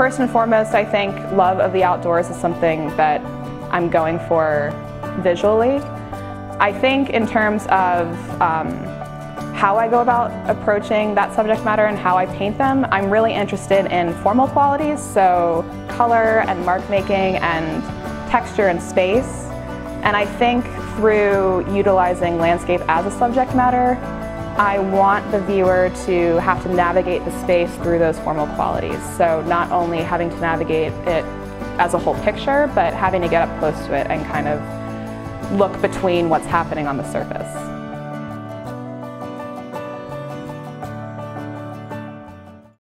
First and foremost, I think love of the outdoors is something that I'm going for visually. I think in terms of how I go about approaching that subject matter and how I paint them, I'm really interested in formal qualities, so color and mark making and texture and space. And I think through utilizing landscape as a subject matter, I want the viewer to have to navigate the space through those formal qualities. So not only having to navigate it as a whole picture, but having to get up close to it and kind of look between what's happening on the surface.